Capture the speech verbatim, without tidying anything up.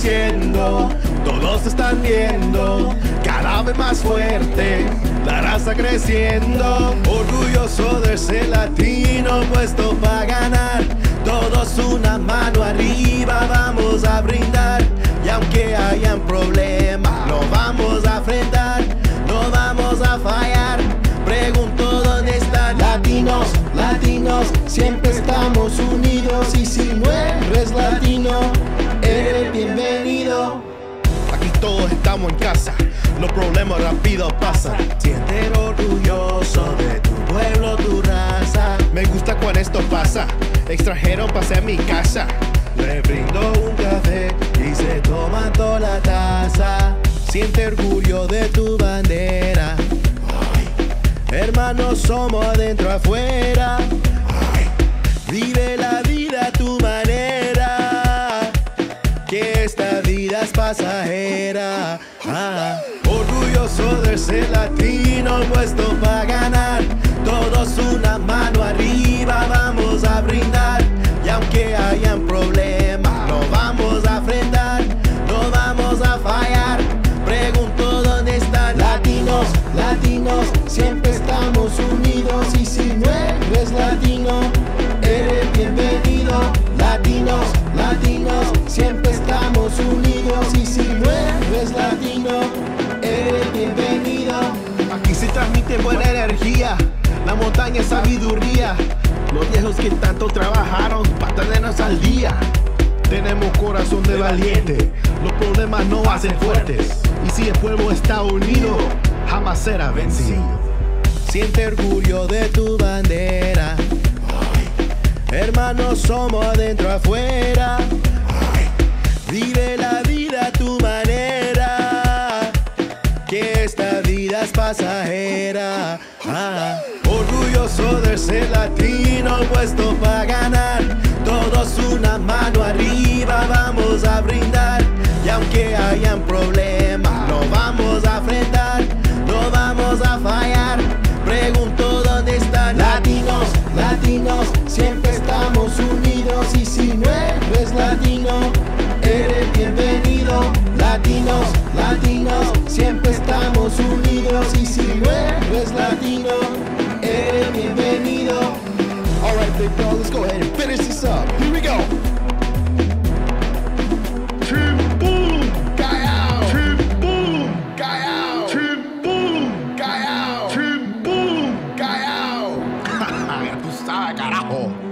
creciendo, todos están viendo, cada vez más fuerte, la raza creciendo. Orgulloso de ser latino, puesto para ganar, todos una mano arriba vamos a brindar. Y aunque hayan problemas, no vamos a enfrentar, no vamos a fallar. Pregunto dónde están latinos, latinos, siempre estamos unidos. Y si no eres latino, eres bienvenido. Aquí todos estamos en casa, los problemas rápido pasan. Siente orgulloso de tu pueblo, tu raza. Me gusta cuando esto pasa, extranjero pasé a mi casa. Le brindo un café y se toma toda la taza. Siente orgullo de tu bandera. Ay. Hermanos somos adentro afuera. Ay. Vive la vida a tu manera, que esta vida es pasajera. Ah. Orgulloso de ser latino, puesto para ganar, todos una mano arriba vamos a brindar. Y aunque hayan problemas, no vamos a enfrentar, no vamos a fallar. Pregunto dónde están latinos, latinos, siempre estamos unidos. Y si no eres latino, eres bienvenido. Latinos, latinos, siempre estamos unidos. Y si no eres latino, eres bienvenido. Aquí se transmite buena energía, la montaña es sabiduría. Los viejos que tanto trabajaron para tenernos al día. Tenemos corazón de valiente, los problemas no hacen fuertes. Y si el pueblo está unido, jamás será vencido. Siente orgullo de tu bandera. Ay. Hermanos somos adentro afuera. Ay. Vive la vida a tu manera, que esta vida es pasajera. Ah. Orgulloso de ser latino, puesto para ganar, todos una mano arriba vamos a brindar. Y aunque hayan problemas, no vamos a enfrentar, no vamos a fallar. Pregunto dónde están latinos, latinos, siempre estamos unidos. Y si no eres latino, eres bienvenido. Latinos, latinos, siempre estamos unidos. Y si no eres latino, eres bienvenido. All right, big bro, let's go ahead and finish this up. Here we go. Ya tú sabes, carajo.